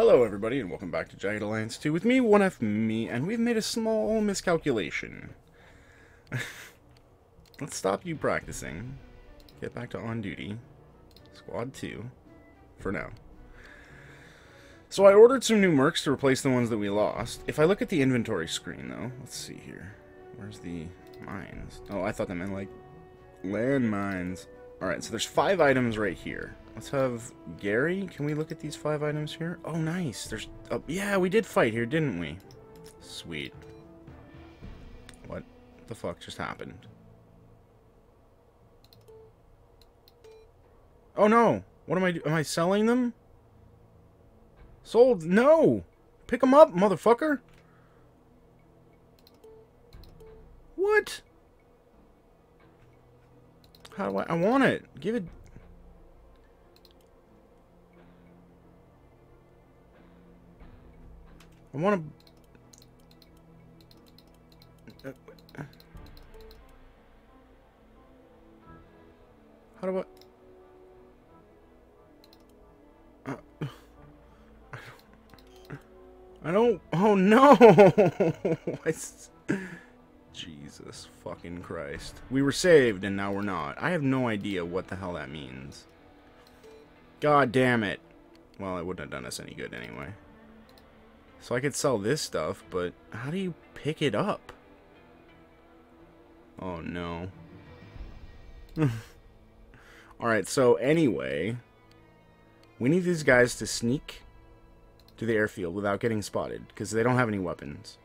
Hello everybody, and welcome back to Jagged Alliance 2 with me, 1F Me, and we've made a small miscalculation. Let's stop you practicing. Get back to on duty. Squad 2. For now. So I ordered some new mercs to replace the ones that we lost. If I look at the inventory screen though, let's see here. Where's the mines? Oh, I thought that meant like landmines. Alright, so there's 5 items right here. Let's have Gary. Can we look at these 5 items here? Oh, nice. There's... Oh, yeah, we did fight here, didn't we? Sweet. What the fuck just happened? Oh, no. What am I doing? Am I selling them? Sold. No. Pick them up, motherfucker. What? How do I want it. Give it... I want to... How do I... I don't... Oh, no! Jesus fucking Christ. We were saved, and now we're not. I have no idea what the hell that means. God damn it. Well, it wouldn't have done us any good anyway. So I could sell this stuff, but how do you pick it up? Oh, no. Alright, so anyway, we need these guys to sneak to the airfield without getting spotted, because they don't have any weapons.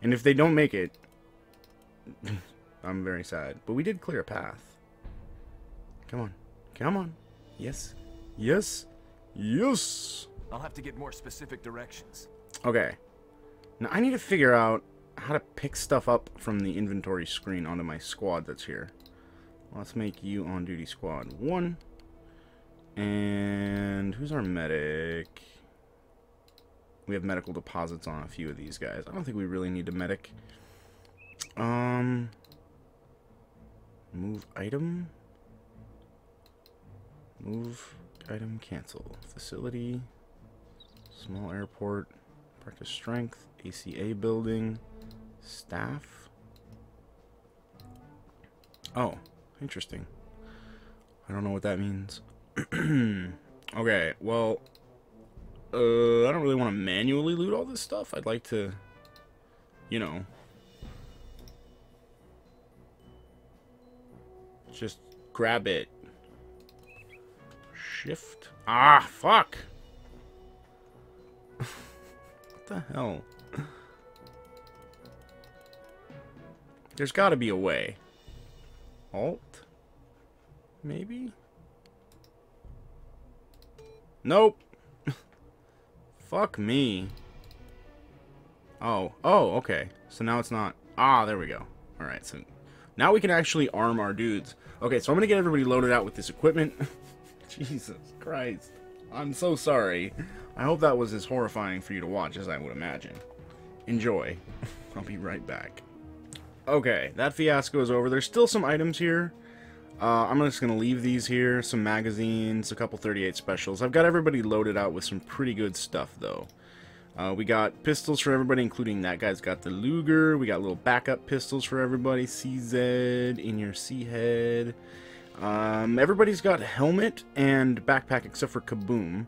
And if they don't make it, I'm very sad. But we did clear a path. Come on. Come on. Yes. Yes. Yes. I'll have to get more specific directions. Okay. Now, I need to figure out how to pick stuff up from the inventory screen onto my squad that's here. Let's make you on-duty squad 1. And who's our medic? We have medical deposits on a few of these guys. I don't think we really need a medic. Move item. Move item, cancel. Facility. Small airport, practice strength, ACA building, staff. Oh, interesting. I don't know what that means. Okay, well, I don't really want to manually loot all this stuff. I'd like to, you know, just grab it. Shift. Ah, fuck! What the hell? There's gotta be a way. Alt? Maybe? Nope. Fuck me. Oh. Oh, okay. So now it's not... Ah, there we go. Alright, so now we can actually arm our dudes. Okay, so I'm gonna get everybody loaded out with this equipment. Jesus Christ. I'm so sorry. I hope that was as horrifying for you to watch as I would imagine. Enjoy. I'll be right back. Okay, that fiasco is over. There's still some items here. I'm just going to leave these here. Some magazines, a couple 38 specials. I've got everybody loaded out with some pretty good stuff, though. We got pistols for everybody, including that guy's got the Luger. We got little backup pistols for everybody. CZ, in your C-head. Everybody's got helmet and backpack except for Kaboom.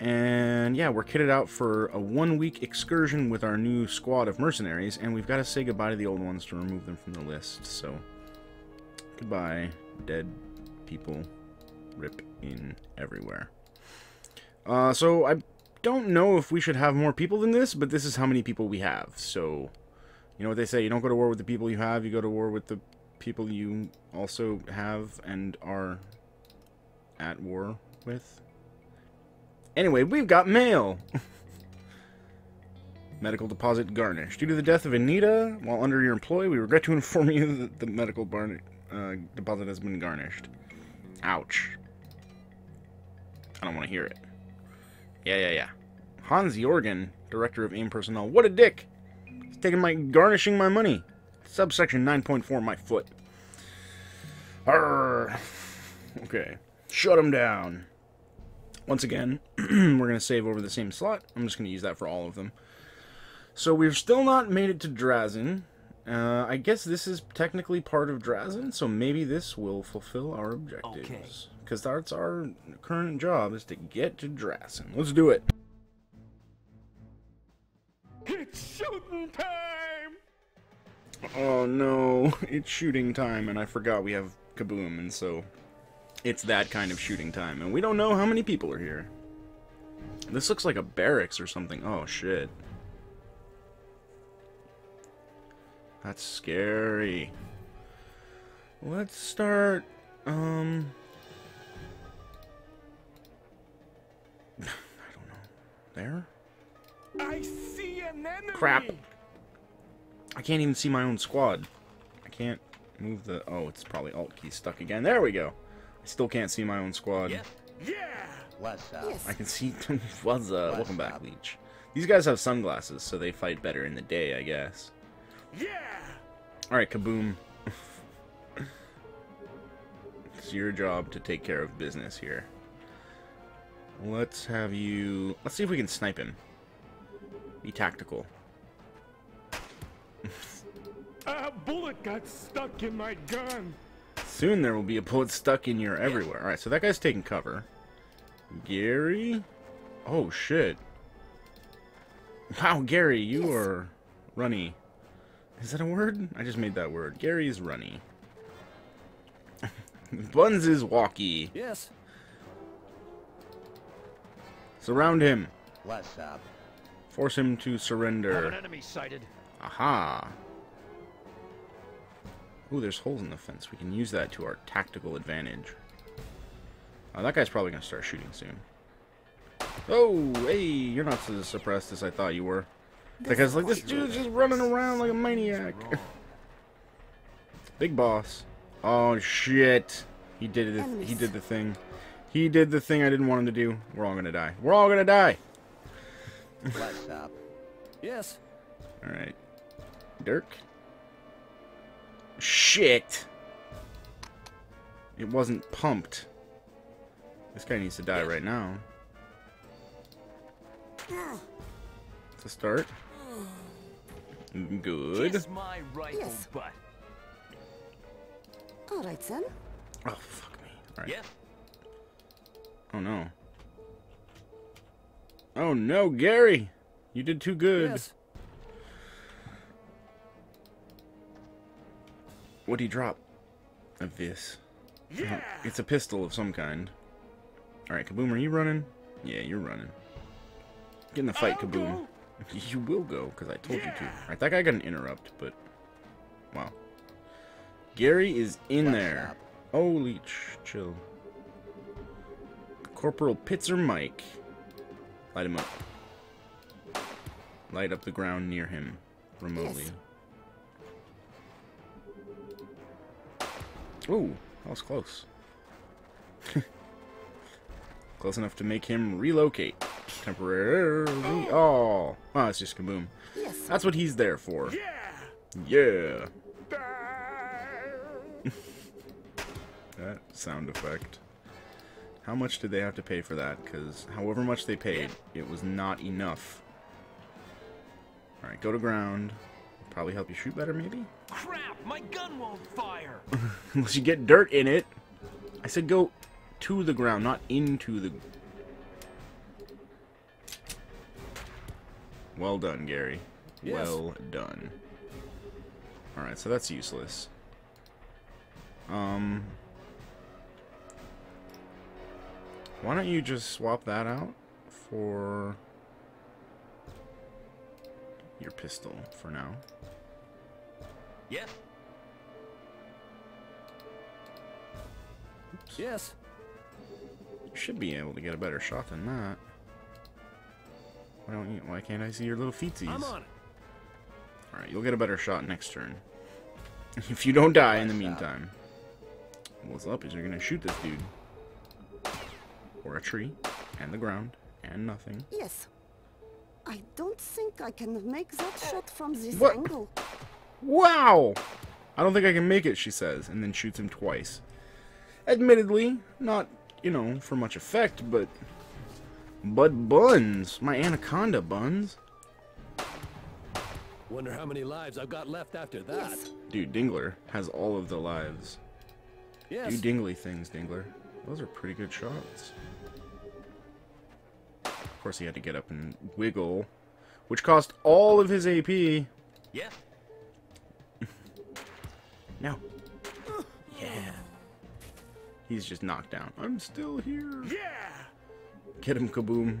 And yeah, we're kitted out for a 1-week excursion with our new squad of mercenaries, and we've got to say goodbye to the old ones to remove them from the list. So goodbye, dead people. Rip in everywhere. So I don't know if we should have more people than this, but this is how many people we have. So you know what they say, you don't go to war with the people you have, you go to war with the people you also have and are at war with. Anyway, we've got mail. Medical deposit garnished. Due to the death of Anita, while under your employ, we regret to inform you that the medical deposit has been garnished. Ouch. I don't want to hear it. Yeah. Hans Jorgen, director of AIM personnel. What a dick! He's taking my... garnishing my money. Subsection 9.4, my foot. Arrgh. Okay. Shut him down. Once again, we're going to save over the same slot. I'm just going to use that for all of them. So we've still not made it to Drassen. I guess this is technically part of Drassen, so maybe this will fulfill our objectives. Because that's our current job, is to get to Drassen. Let's do it. It's shooting time! Oh no, it's shooting time, and I forgot we have Kaboom, and so it's that kind of shooting time. And we don't know how many people are here. This looks like a barracks or something. Oh shit. That's scary. Let's start, I don't know. There? I see an enemy! Crap. I can't even see my own squad. I can't move the... Oh, it's probably alt key stuck again. There we go. I still can't see my own squad. Yeah! Yeah. What's up? Yes. I can see... What's up? Welcome back, Leech. These guys have sunglasses, so they fight better in the day, I guess. Yeah! Alright, Kaboom. It's your job to take care of business here. Let's have you... Let's see if we can snipe him. Be tactical. A bullet got stuck in my gun! Soon there will be a bullet stuck in your everywhere. Alright, so that guy's taking cover. Gary? Oh, shit. Wow, Gary, you are runny. Is that a word? I just made that word. Gary's runny. Buns is walkie. Yes. Surround him. What's up? Force him to surrender. Have an enemy sighted. Aha. Ooh, there's holes in the fence. We can use that to our tactical advantage. That guy's probably going to start shooting soon. Oh, hey, you're not as suppressed as I thought you were. Because, like, this dude's just running around like a maniac. Big boss. Oh, shit. He did it. He did the thing. He did the thing I didn't want him to do. We're all gonna die. We're all gonna die! Yes. Alright. Dirk. Shit! It wasn't pumped. This guy needs to die right now. To start. Good. Kiss my rifle butt. All right, son. Oh fuck me. All right. Yeah. Oh no. Oh no, Gary, you did too good. Yes. What'd he drop? A vis. Yeah. Oh, it's a pistol of some kind. All right, Kaboom, are you running? Yeah, you're running. Get in the fight, Kaboom. You will go, because I told you to. Alright, that guy got an interrupt, but... Wow. Gary is in there. Oh, Leech. Chill. Corporal Pitzer Mike. Light him up. Light up the ground near him. Remotely. Yes. Ooh, that was close. Close enough to make him relocate. Temporarily. Oh, oh, it's just Kaboom. Yes. That's what he's there for. Yeah. That sound effect. How much did they have to pay for that? Because however much they paid, it was not enough. All right, go to ground. Probably help you shoot better, maybe. Crap! My gun won't fire. Unless you get dirt in it. I said go to the ground, not into the. Well done, Gary. Yes. Well done. Alright, so that's useless. Why don't you just swap that out for your pistol for now? Yes. Oops. Yes. You should be able to get a better shot than that. Why don't you? Why can't I see your little feetsies? I'm on it. All right, you'll get a better shot next turn. If you don't die in the meantime. What's up is you're gonna shoot this dude, or a tree, and the ground, and nothing. Yes. I don't think I can make that shot from this angle. Wow! I don't think I can make it, she says, and then shoots him twice. Admittedly, not, you know, for much effect, but But buns, my anaconda buns. Wonder how many lives I've got left after that. Yes. Dude, Dingler has all of the lives. Yes. Do dingly things, Dingler. Those are pretty good shots. Of course, he had to get up and wiggle, which cost all of his AP. Yeah. No. Yeah. He's just knocked down. I'm still here. Yeah. Get him, kaboom.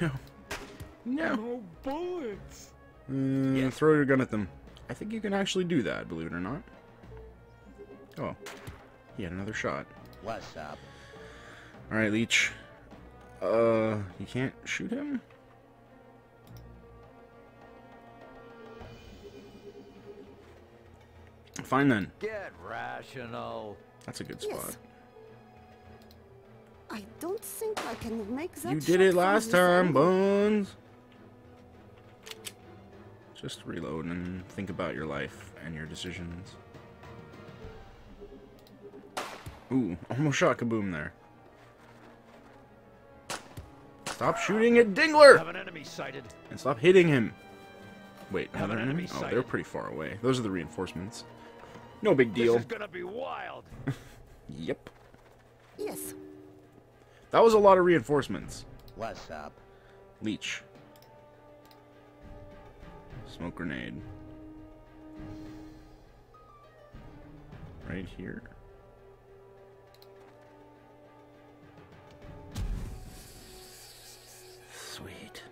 No. No. No bullets. Yeah. Throw your gun at them. I think you can actually do that, believe it or not. Oh. He had another shot. What's up? Alright, Leech. You can't shoot him? Fine then. Get rational. That's a good spot. Yes. I don't think I can make that. You did it last time, Bones. Just reload and think about your life and your decisions. Ooh, almost shot kaboom there. Stop shooting at Dingler! Have an enemy sighted. And stop hitting him. Wait, another enemy? Oh, they're pretty far away. Those are the reinforcements. No big deal. This is gonna be wild. Yep. Yes. That was a lot of reinforcements. What's up? Leech. Smoke grenade. Right here. Sweet.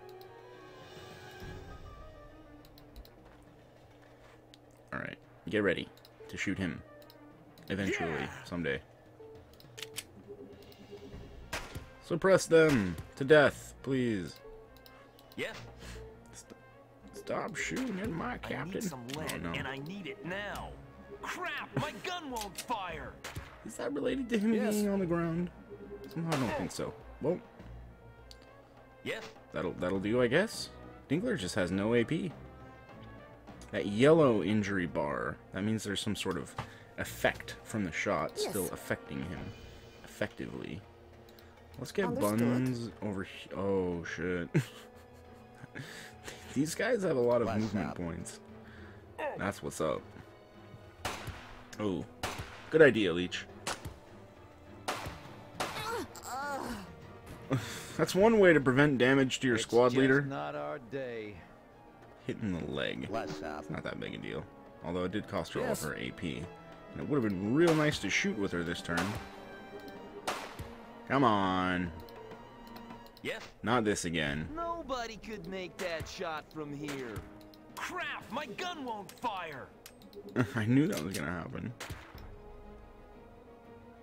Alright, get ready to shoot him. Eventually, yeah! Someday. Suppress them to death, please. Yes. Stop shooting at my captain. I need some lead, oh, no. And I need it now. Crap, my gun won't fire. Is that related to him being on the ground? Somehow I don't think so. Well. Yes. That'll do, I guess. Dingler just has no AP. That yellow injury bar. That means there's some sort of effect from the shot still affecting him effectively. Let's get Buns over here. Oh, shit. These guys have a lot of movement points. That's what's up. Oh, good idea, Leech. That's one way to prevent damage to your squad leader. Not our day. Hitting the leg. It's not that big a deal. Although it did cost her all of her AP. And it would have been real nice to shoot with her this turn. Come on. Yes. Not this again. Nobody could make that shot from here. Crap, my gun won't fire. I knew that was gonna happen.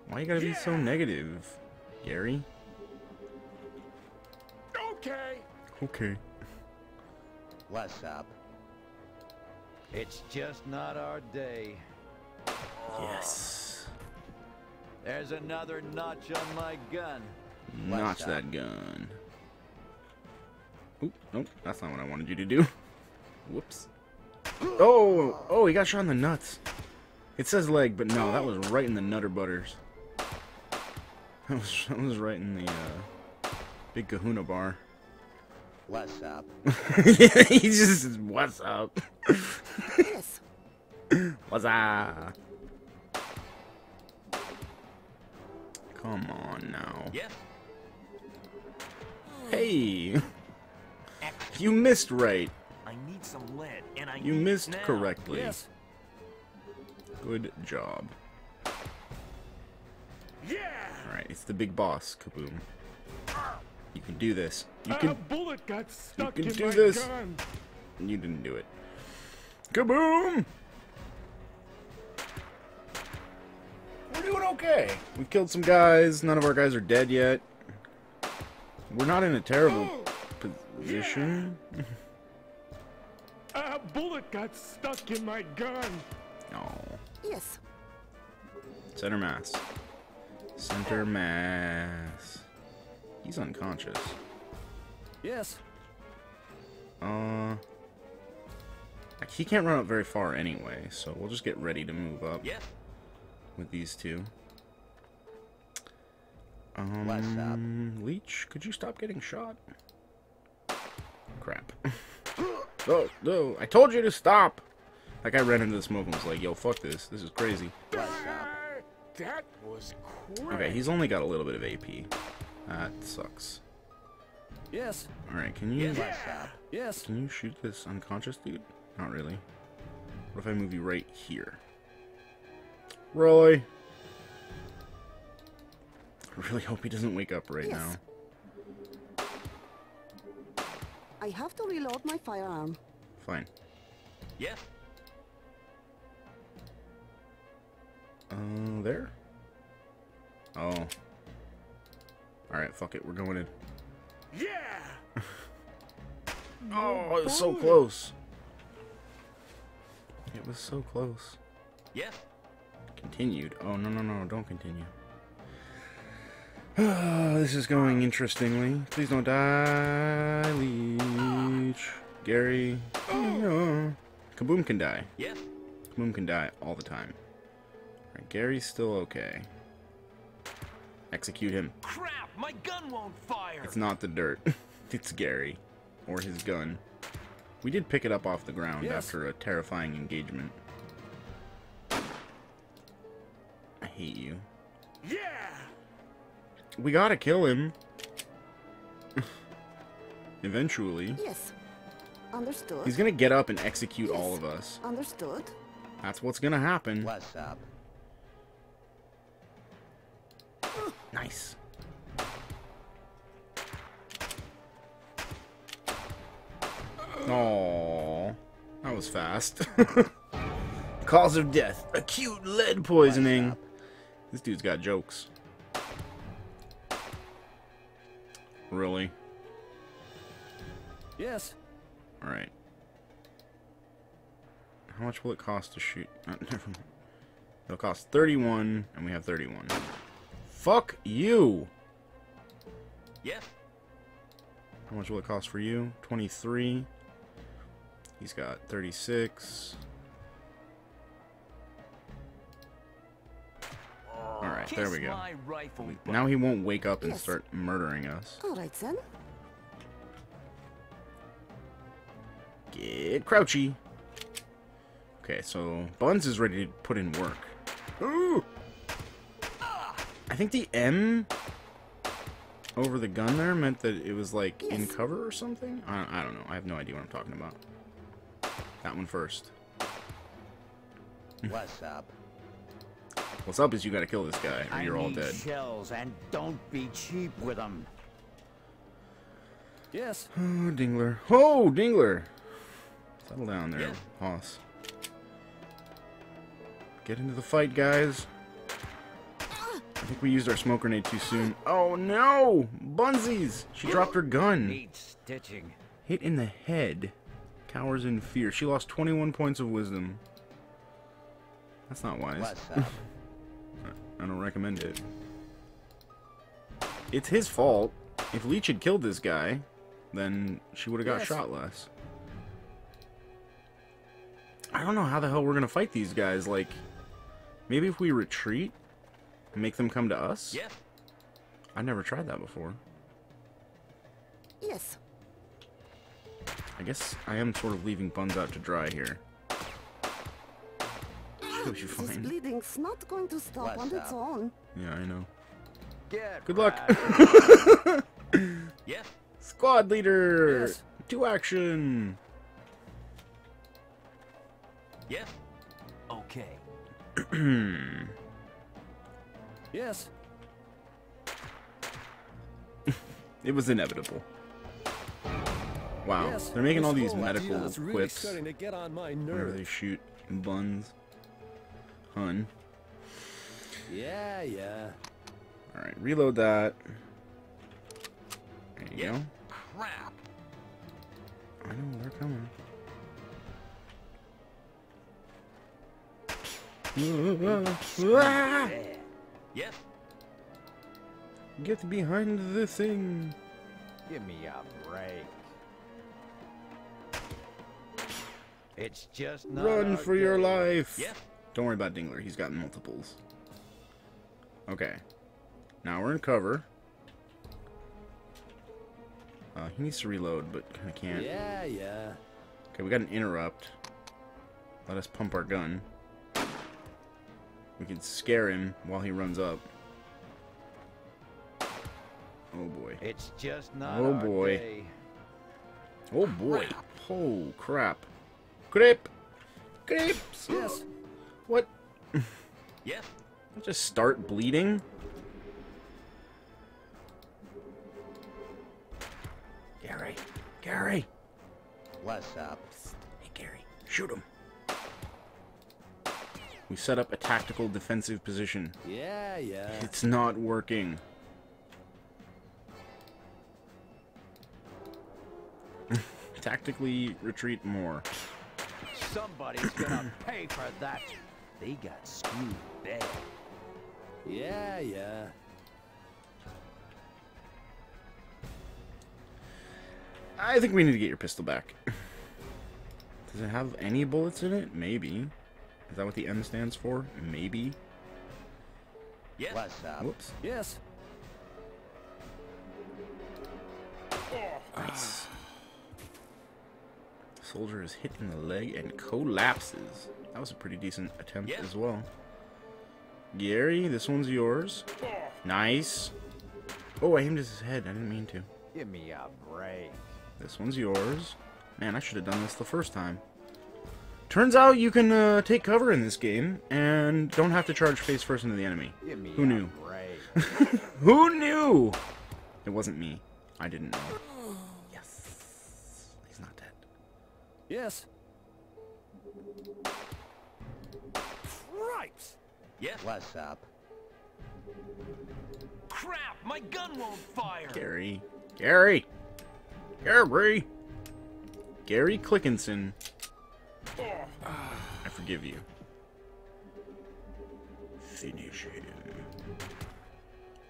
Why you gotta be so negative, Gary? Okay. Okay. What's up? It's just not our day. Yes. There's another notch on my gun. Notch that gun. Oop, nope, that's not what I wanted you to do. Whoops. Oh, oh, he got shot in the nuts. It says leg, but no, that was right in the nutter butters. That was right in the big kahuna bar. What's up? He just says, what's up? Yes. What's up? Come on now. Yeah. Hey. You missed right. I need some lead and I missed now. Correctly. Yes. Good job. Yeah. All right, it's the big boss, kaboom. You can do this. You can bullet got stuck in my gun. You didn't do it. Kaboom. We're doing okay. We've killed some guys. None of our guys are dead yet. We're not in a terrible position. Yeah. A bullet got stuck in my gun. Oh. Yes. Center mass. Center mass. He's unconscious. Yes. He can't run up very far anyway, so we'll just get ready to move up. Yeah. With these two. Leech, could you stop getting shot? Crap. Oh, no, I told you to stop! Like, I ran into this move and was like, yo, fuck this. This is crazy. That was quick. Okay, he's only got a little bit of AP. That sucks. Yes. Alright, can you... Yes. Can you shoot this unconscious dude? Not really. What if I move you right here? Roy! I really hope he doesn't wake up right now. I have to reload my firearm. Fine. Yes. There. Oh. Alright, fuck it. We're going in. Yeah! Oh, it was so close. It was so close. Yes. Continued. Oh, no, no, no. Don't continue. This is going interestingly. Please don't die, Leech. Gary. Oh. Kaboom can die. Yes. Kaboom can die all the time. Alright, Gary's still okay. Execute him. Crap, my gun won't fire. It's not the dirt. It's Gary. Or his gun. We did pick it up off the ground after a terrifying engagement. I hate you. Yeah. We gotta kill him. Eventually. Yes. Understood. He's gonna get up and execute all of us. Understood. That's what's gonna happen. What's up? Nice. Aww. That was fast. Cause of death. Acute lead poisoning. This dude's got jokes. Really? Yes. Alright. How much will it cost to shoot? It'll cost 31, and we have 31. Fuck you! Yes. How much will it cost for you? 23. He's got 36. Alright, there we go. Now he won't wake up and start murdering us. Alright, son. Get crouchy. Okay, so Buns is ready to put in work. Ooh! I think the M over the gun there meant that it was like in cover or something? I don't know. I have no idea what I'm talking about. That one first. What's up? What's up is you gotta kill this guy or you're all dead. Shells and don't be cheap with them. Yes. Oh, Dingler. Oh, Dingler. Settle down there, Hoss. Get into the fight, guys. I think we used our smoke grenade too soon. Oh no! Bunsies! She dropped her gun. Stitching. Hit in the head. Cowers in fear. She lost 21 points of wisdom. That's not wise. I don't recommend it. It's his fault. If Leech had killed this guy, then she would have got shot less. I don't know how the hell we're gonna fight these guys. Like, maybe if we retreat. Make them come to us? Yeah. I never tried that before. Yes. I guess I am sort of leaving Buns out to dry here. This bleeding's not going to stop on its own. Yeah, I know. Good luck. Yeah. Squad leader to action. Yeah. Okay. Yes. It was inevitable. Wow. Yes, they're making all these medical quips whenever they shoot Buns. Hun. Yeah, yeah. Alright, reload that. There you go. Crap. I know, they're coming. Yes. Get behind the thing. Give me a break. It's just not run for your life. Yes. Don't worry about Dingler. He's got multiples. Okay. Now we're in cover. He needs to reload, but kind of can't. Yeah, yeah. Okay, we got an interrupt. Let us pump our gun. We can scare him while he runs up. Oh boy. It's just not. Oh boy. Day. Oh boy. Oh crap. Crap. Cripes. Yes. What? Yes. I'll just start bleeding. Gary. Gary. What's up? Hey Gary. Shoot him. We set up a tactical defensive position. Yeah, yeah. It's not working. Tactically retreat more. Somebody's gonna pay for that. They got screwed bad. Yeah, yeah. I think we need to get your pistol back. Does it have any bullets in it? Maybe. Is that what the M stands for? Maybe. Yes. What's up? Whoops. Yes. Nice. Soldier is hit in the leg and collapses. That was a pretty decent attempt as well. Gary, this one's yours. Nice. Oh, I aimed at his head. I didn't mean to. Give me a break. This one's yours. Man, I should have done this the first time. Turns out you can take cover in this game and don't have to charge face first into the enemy. Who knew? Who knew? It wasn't me. I didn't know. Yes. He's not dead. Yes. Cripes. Yes. What's up? Crap! My gun won't fire. Gary. Gary. Gary. Gary Clickinson. I forgive you. Finish him.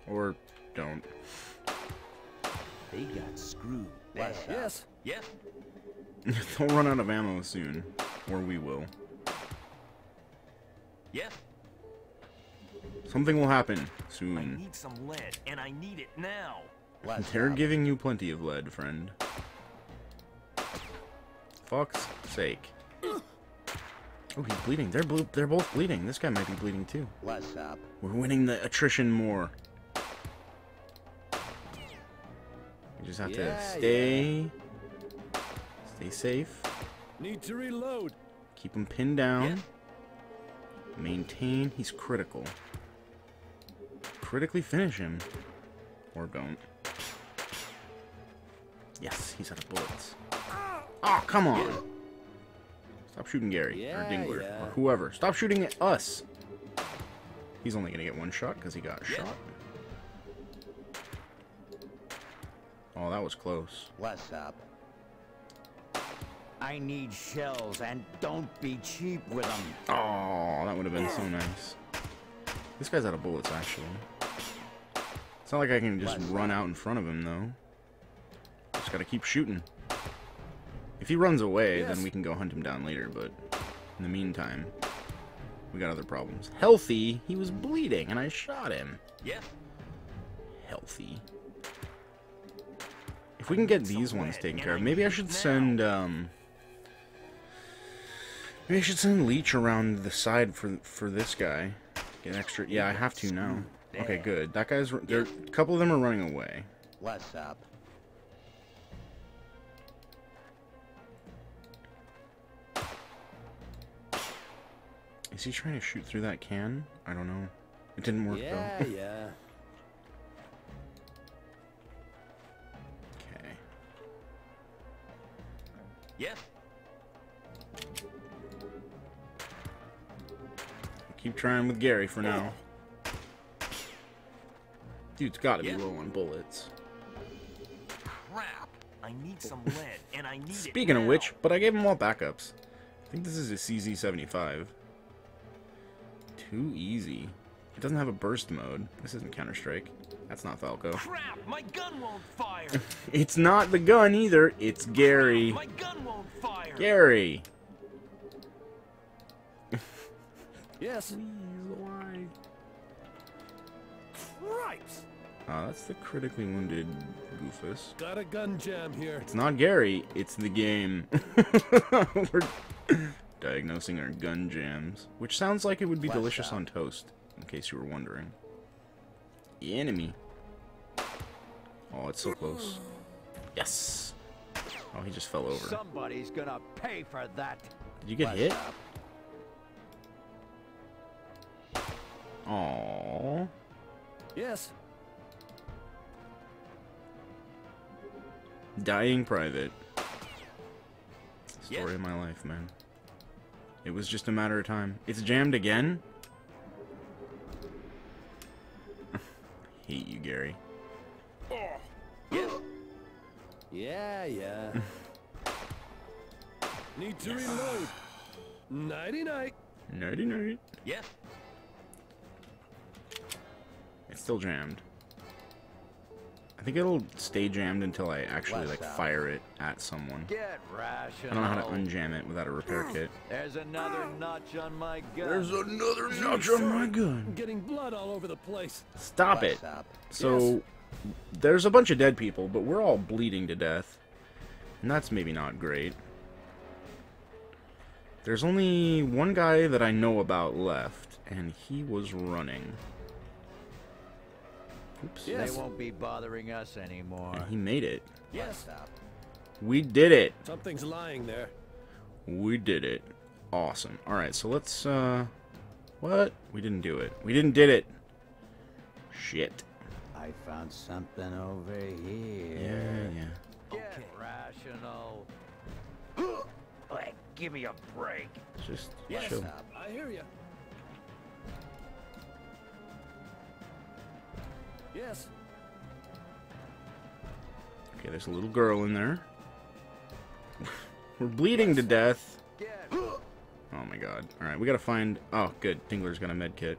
Or don't. They got screwed. Yes. Yes. They'll run out of ammo soon. Or we will. Yes. Something will happen soon. I need some lead, and I need it now. They're giving you plenty of lead, friend. Fuck's sake. Oh, he's bleeding. They're both bleeding. This guy might be bleeding too. What's up? We're winning the attrition more. You just have to stay, stay safe. Need to reload. Keep him pinned down. Yeah. Maintain. He's critical. Critically finish him, or don't. Yes, he's out of bullets. Oh, come on. Yeah. Stop shooting Gary, or Dingler, or whoever. Stop shooting at us! He's only gonna get one shot because he got shot. Oh, that was close. What's up? I need shells, and don't be cheap with them. Oh, that would have been so nice. This guy's out of bullets, actually. It's not like I can just run out in front of him, though. Just gotta keep shooting. If he runs away, then we can go hunt him down later, but in the meantime, we got other problems. Healthy, he was bleeding, and I shot him. Yeah. Healthy. If we can get these ones taken care of, maybe I should send, maybe I should send Leech around the side for this guy. Get extra, yeah, I have to now. Okay, good. That guy's, a couple of them are running away. What's up? Is he trying to shoot through that can? I don't know. It didn't work though. Yeah, okay. Yes. Keep trying with Gary for now. Dude's gotta be low on bullets. Crap. I need some lead and I need Speaking of which, but I gave him all backups. I think this is a CZ-75. Too easy. It doesn't have a burst mode. This isn't Counter-Strike. That's not Falco. Crap, my gun won't fire. It's not the gun either. It's Gary. Crap, my gun won't fire. Gary. Yes. Please, why? Right. That's the critically wounded goofus. Got a gun jam here. It's not Gary, it's the game. We're diagnosing our gun jams, which sounds like it would be delicious on toast, in case you were wondering. The enemy. Oh, it's so close. Yes. Oh, he just fell over. Somebody's gonna pay for that. Did you get hit? Oh. Yes. Dying private. Story of my life, man. It was just a matter of time. It's jammed again? Hate you, Gary. Yeah. Need to reload. Nighty-night. Nighty-night. Yeah. It's still jammed. I think it'll stay jammed until I actually like fire it at someone. Get rational. I don't know how to unjam it without a repair kit. There's another notch on my gun. Getting blood all over the place. Stop it. So there's a bunch of dead people, but we're all bleeding to death. And that's maybe not great. There's only one guy that I know about left, and he was running. Oops. Yes. They won't be bothering us anymore. And he made it. Yes. We did it. Something's lying there. We did it. Awesome. Alright, so let's what? We didn't do it. We didn't did it. Shit. I found something over here. Yeah. Okay. Get rational. Like, give me a break. Just chill. I hear you. Yes. Okay, there's a little girl in there. We're bleeding to death. Oh my god. Alright, we gotta find... Oh, good. Tingler's got a med kit.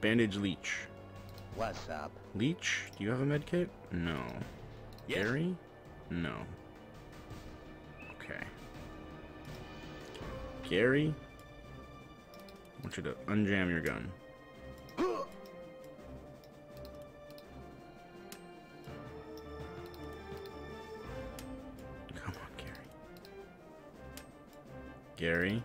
Bandage leech. What's up? Leech, do you have a med kit? No. Yes. Gary? No. Okay. Gary? I want you to unjam your gun. Come on, Gary. Gary?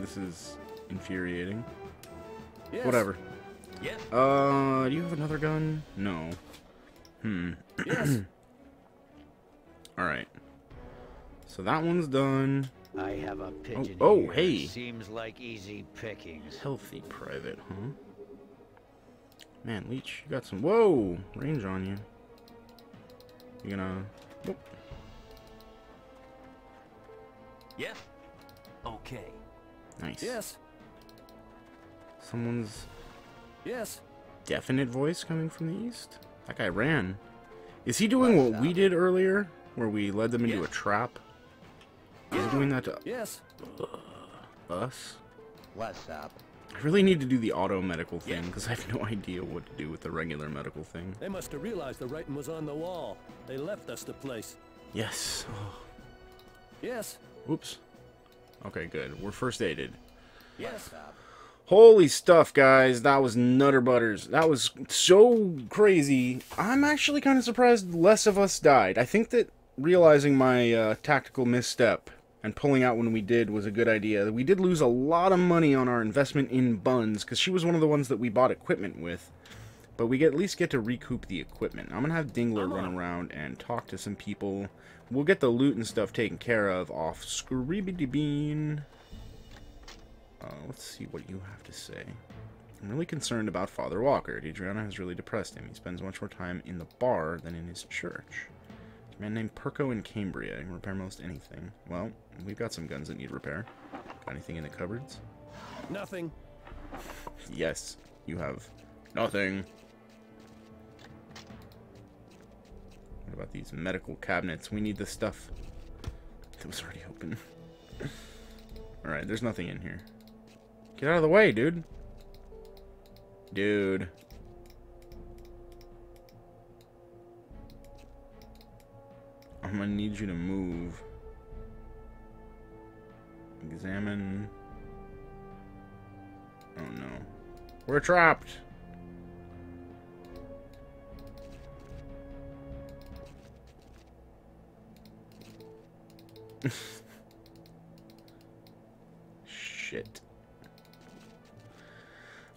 This is infuriating. Yes. Whatever. Yeah. Do you have another gun? No. Yes. Alright. So that one's done. I have a pigeon. Oh, hey. Seems like easy pickings. Healthy private, huh? Man, leech, you got some range on you. You gonna Yeah. Okay. Nice. Yes. Someone's definite voice coming from the east. That guy ran. Is he doing what we did earlier where we led them into a trap? Is he doing that to us? What's up? I really need to do the auto medical thing because I have no idea what to do with the regular medical thing. They must have realized the writing was on the wall. They left us the place. Yes. Yes. Oops. Okay, good. We're first aided. Yes. Holy stuff, guys. That was Nutter Butters. That was so crazy. I'm actually kind of surprised less of us died. I think that realizing my tactical misstep and pulling out when we did was a good idea. We did lose a lot of money on our investment in Buns, because she was one of the ones that we bought equipment with. But we at least get to recoup the equipment. I'm going to have Dingler run around and talk to some people. We'll get the loot and stuff taken care of off Scribbity Bean. Let's see what you have to say. I'm really concerned about Father Walker. Deidranna has really depressed him. He spends much more time in the bar than in his church. A man named Perko in Cambria. He can repair most anything. Well, we've got some guns that need repair. Got anything in the cupboards? Nothing. Yes, you have nothing. What about these medical cabinets? We need the stuff that was already open. Alright, there's nothing in here. Get out of the way, dude. Dude. I'm gonna need you to move. Examine. Oh no. We're trapped! Shit.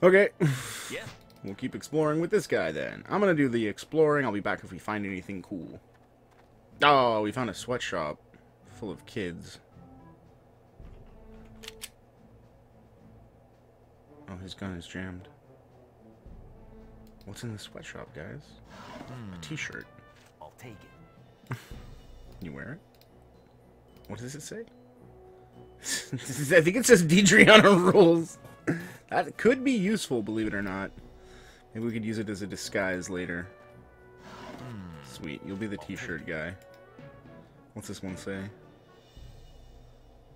Okay. Yeah. We'll keep exploring with this guy then. I'm gonna do the exploring. I'll be back if we find anything cool. Oh, we found a sweatshop full of kids. Oh, his gun is jammed. What's in the sweatshop, guys? A t-shirt. I'll take it. You wear it? What does it say? I think it says Deidranna rules. That could be useful, believe it or not. Maybe we could use it as a disguise later. Sweet, you'll be the t-shirt guy. What's this one say?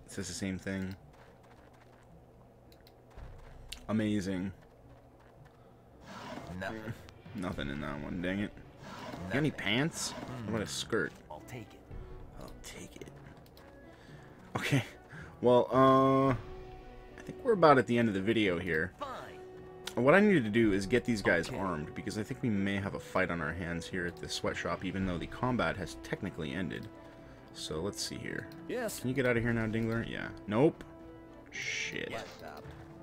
It says the same thing. Amazing. Nothing. Nothing in that one, dang it. You got any pants? What about a skirt? I'll take it. I'll take it. Okay, well, I think we're about at the end of the video here. Fine. What I need to do is get these guys armed, because I think we may have a fight on our hands here at the sweatshop, even though the combat has technically ended. So let's see here. Yes. Can you get out of here now, Dingler? Yeah. Nope. Shit. Yes,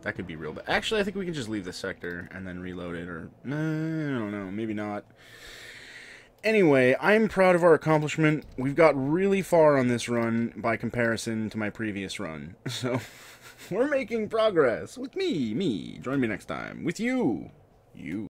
that could be real bad. Actually, I think we can just leave the sector and then reload it, or... I don't know. Maybe not. Anyway, I'm proud of our accomplishment. We've got really far on this run by comparison to my previous run. So, we're making progress with me. Join me next time. With you.